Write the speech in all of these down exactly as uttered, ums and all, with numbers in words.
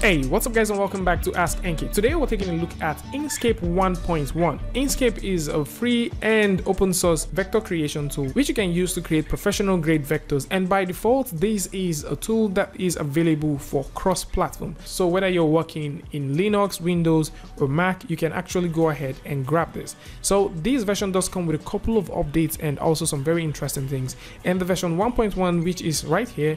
Hey, what's up guys and welcome back to Ask Enki. Today we're taking a look at Inkscape one point one. Inkscape is a free and open source vector creation tool which you can use to create professional grade vectors, and by default this is a tool that is available for cross-platform. So whether you're working in Linux, Windows or Mac, you can actually go ahead and grab this. So this version does come with a couple of updates and also some very interesting things, and the version one point one, which is right here,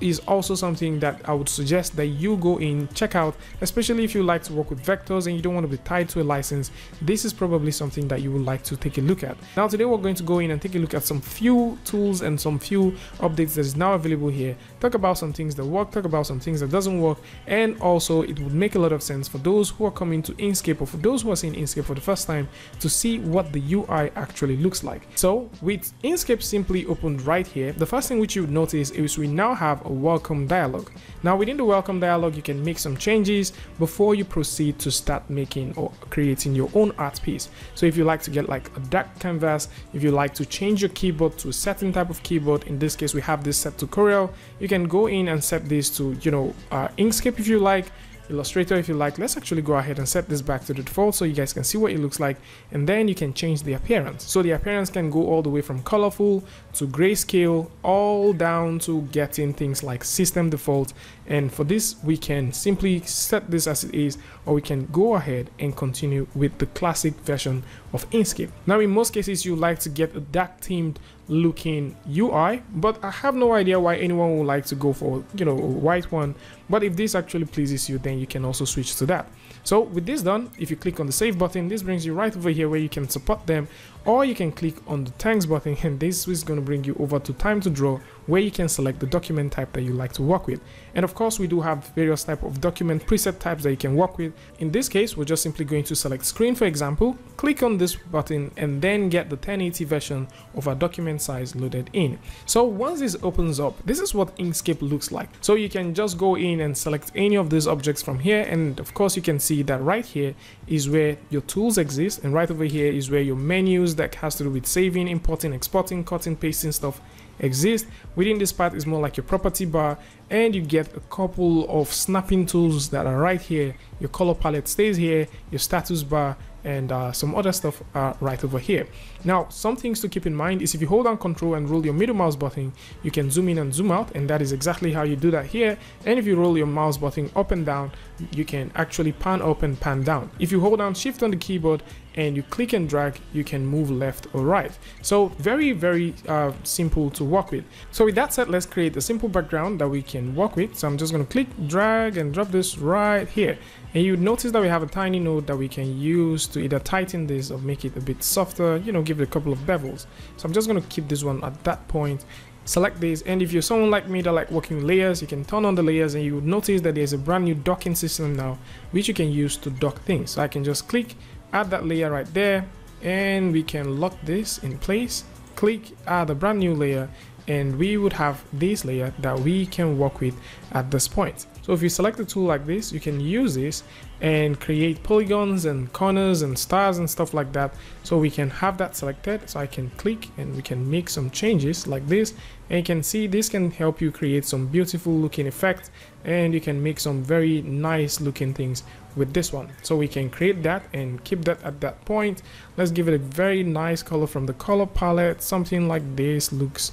is also something that I would suggest that you go in, check out, especially if you like to work with vectors and you don't want to be tied to a license. This is probably something that you would like to take a look at. Now today we're going to go in and take a look at some few tools and some few updates that is now available here, talk about some things that work, talk about some things that doesn't work, and also it would make a lot of sense for those who are coming to Inkscape or for those who are seeing Inkscape for the first time to see what the U I actually looks like. So with Inkscape simply opened right here, the first thing which you would notice is we now have a welcome dialog. Now within the welcome dialog you can make some changes before you proceed to start making or creating your own art piece. So if you like to get like a dark canvas, if you like to change your keyboard to a certain type of keyboard, in this case we have this set to Corel, you can go in and set this to, you know, uh, Inkscape if you like, Illustrator if you like. Let's actually go ahead and set this back to the default so you guys can see what it looks like, and then you can change the appearance. So the appearance can go all the way from colorful to grayscale, all down to getting things like system default, and for this we can simply set this as it is, or we can go ahead and continue with the classic version of Inkscape. Now in most cases you like to get a dark themed looking U I, but I have no idea why anyone would like to go for, you know, a white one, but if this actually pleases you then you can also switch to that. So with this done, if you click on the save button, this brings you right over here where you can support them, or you can click on the thanks button and this is going to bring you over to time to draw where you can select the document type that you like to work with. And of course we do have various type of document preset types that you can work with. In this case we're just simply going to select screen, for example, click on this button and then get the ten eighty version of our document size loaded in. So once this opens up, this is what Inkscape looks like. So you can just go in and select any of these objects from here, and of course you can see that right here is where your tools exist, and right over here is where your menus that has to do with saving, importing, exporting, cutting, pasting stuff exist. Within this part is more like your property bar, and you get a couple of snapping tools that are right here. Your color palette stays here, your status bar and uh, some other stuff are right over here. Now some things to keep in mind is if you hold down control and roll your middle mouse button, you can zoom in and zoom out, and that is exactly how you do that here. And if you roll your mouse button up and down, you can actually pan up and pan down. If you hold down shift on the keyboard and you click and drag, you can move left or right. So very very uh, simple to work with. So with that said, let's create a simple background that we can work with. So I'm just going to click, drag and drop this right here, and you notice that we have a tiny node that we can use to either tighten this or make it a bit softer, you know, give it a couple of bevels. So I'm just going to keep this one at that point, select this, and if you're someone like me that like working with layers, you can turn on the layers and you would notice that there's a brand new docking system now which you can use to dock things. So I can just click, add that layer right there, and we can lock this in place, click, add a brand new layer, and we would have this layer that we can work with at this point. So if you select a tool like this, you can use this and create polygons and corners and stars and stuff like that. So we can have that selected, so I can click and we can make some changes like this, and you can see this can help you create some beautiful looking effects, and you can make some very nice looking things with this one. So we can create that and keep that at that point. Let's give it a very nice color from the color palette, something like this looks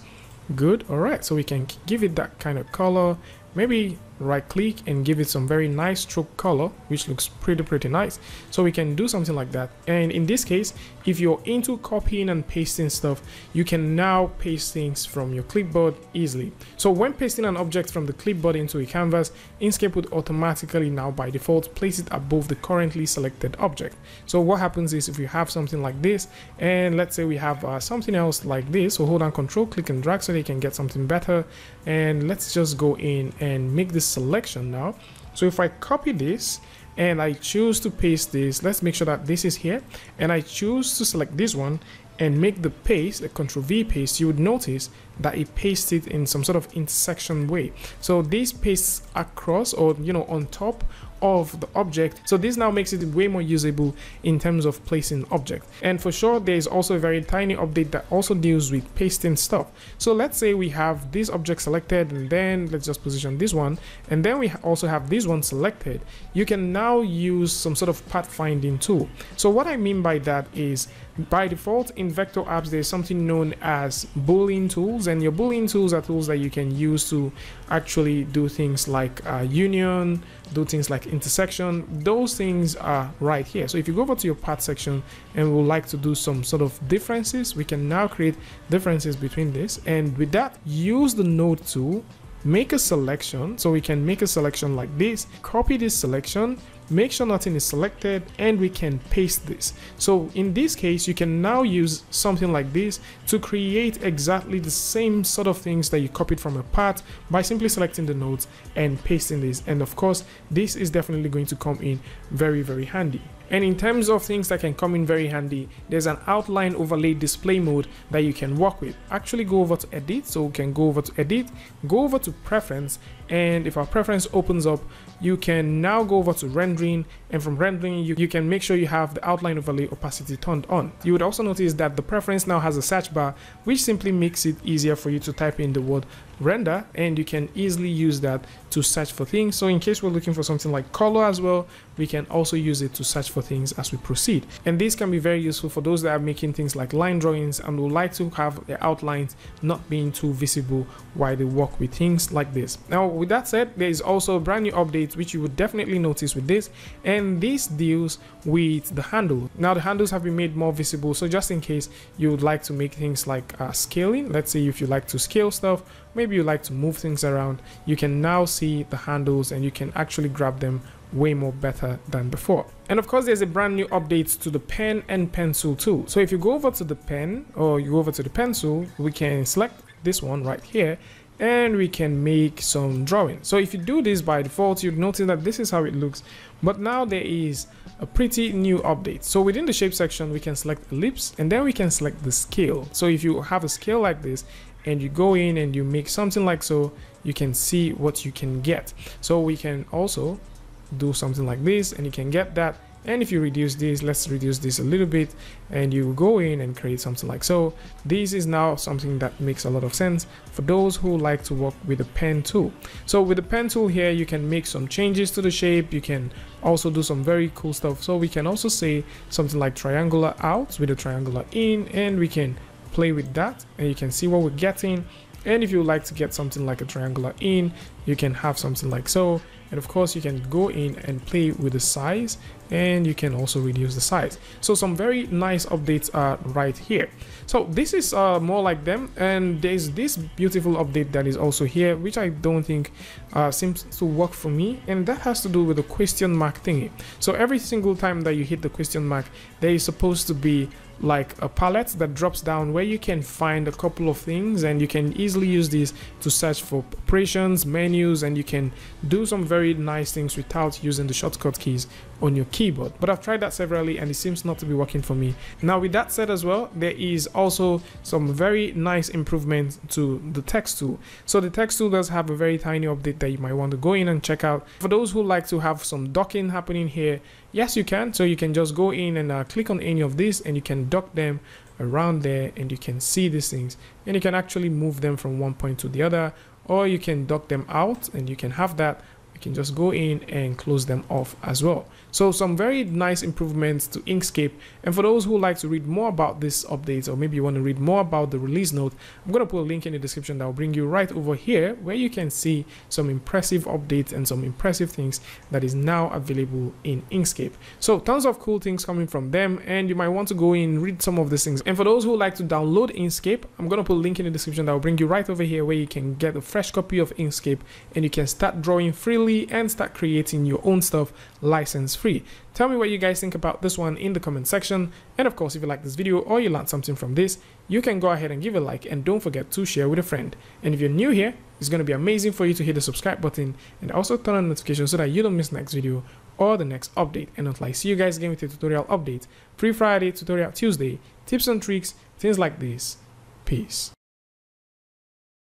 good. All right, so we can give it that kind of color, maybe right click and give it some very nice stroke color which looks pretty pretty nice. So we can do something like that, and in this case if you're into copying and pasting stuff, you can now paste things from your clipboard easily. So when pasting an object from the clipboard into a canvas, Inkscape would automatically now by default place it above the currently selected object. So what happens is if you have something like this, and let's say we have uh, something else like this, so hold down control, click and drag so they can get something better, and let's just go in and make this selection now. So if I copy this and I choose to paste this, let's make sure that this is here, and I choose to select this one and make the paste, the Ctrl V paste, you would notice that it pastes it in some sort of intersection way. So this pastes across, or you know, on top of the object. So this now makes it way more usable in terms of placing object. And for sure, there is also a very tiny update that also deals with pasting stuff. So let's say we have this object selected, and then let's just position this one, and then we also have this one selected. You can now use some sort of pathfinding tool. So what I mean by that is, by default in vector apps there is something known as Boolean tools, and your Boolean tools are tools that you can use to actually do things like uh, union, do things like intersection. Those things are right here. So if you go over to your path section and would like to do some sort of differences, we can now create differences between this, and with that use the node tool, make a selection. So we can make a selection like this, copy this selection, make sure nothing is selected, and we can paste this. So in this case, you can now use something like this to create exactly the same sort of things that you copied from a path by simply selecting the nodes and pasting this. And of course, this is definitely going to come in very, very handy. And in terms of things that can come in very handy, there's an outline overlay display mode that you can work with. Actually go over to edit, so we can go over to edit, go over to preference, and if our preference opens up, you can now go over to rendering, and from rendering you, you can make sure you have the outline overlay opacity turned on. You would also notice that the preference now has a search bar, which simply makes it easier for you to type in the word render, and you can easily use that to search for things. So in case we're looking for something like color as well, we can also use it to search for things as we proceed. And this can be very useful for those that are making things like line drawings and would like to have their outlines not being too visible while they work with things like this. Now with that said, there is also a brand new update which you would definitely notice with this, and this deals with the handle. Now the handles have been made more visible, so just in case you would like to make things like uh, scaling, let's say if you like to scale stuff, maybe you like to move things around, you can now see the handles and you can actually grab them way more better than before. And of course, there's a brand new update to the pen and pencil tool. So if you go over to the pen or you go over to the pencil, we can select this one right here, and we can make some drawing. So if you do this by default, you'd notice that this is how it looks, but now there is a pretty new update. So within the shape section, we can select ellipse, and then we can select the scale. So if you have a scale like this and you go in and you make something like so, you can see what you can get. So we can also do something like this, and you can get that. And if you reduce this, let's reduce this a little bit, and you go in and create something like so. This is now something that makes a lot of sense for those who like to work with the pen tool. So with the pen tool here, you can make some changes to the shape. You can also do some very cool stuff. So we can also say something like triangular out with a triangular in, and we can play with that, and you can see what we're getting. And if you like to get something like a triangular in, you can have something like so. And of course, you can go in and play with the size, and you can also reduce the size. So some very nice updates are right here. So this is uh, more like them. And there's this beautiful update that is also here, which I don't think uh, seems to work for me. And that has to do with the question mark thingy. So every single time that you hit the question mark, there is supposed to be like a palette that drops down where you can find a couple of things, and you can easily use this to search for operations, menus, and you can do some very Very nice things without using the shortcut keys on your keyboard. But I've tried that severally and it seems not to be working for me. Now with that said as well, there is also some very nice improvements to the text tool. So the text tool does have a very tiny update that you might want to go in and check out. For those who like to have some docking happening here, yes you can. So you can just go in and uh, click on any of these, and you can dock them around there, and you can see these things, and you can actually move them from one point to the other, or you can dock them out, and you can have that. You can just go in and close them off as well. So some very nice improvements to Inkscape. And for those who like to read more about this update, or maybe you want to read more about the release note, I'm going to put a link in the description that will bring you right over here, where you can see some impressive updates and some impressive things that is now available in Inkscape. So tons of cool things coming from them, and you might want to go in and read some of these things. And for those who like to download Inkscape, I'm going to put a link in the description that will bring you right over here, where you can get a fresh copy of Inkscape and you can start drawing freely and start creating your own stuff license free. Tell me what you guys think about this one in the comment section, and of course if you like this video or you learned something from this, you can go ahead and give a like, and don't forget to share with a friend. And if you're new here, it's going to be amazing for you to hit the subscribe button and also turn on notifications so that you don't miss the next video or the next update. And until I see you guys again with a tutorial update, Free Friday, Tutorial Tuesday, tips and tricks, things like this. Peace.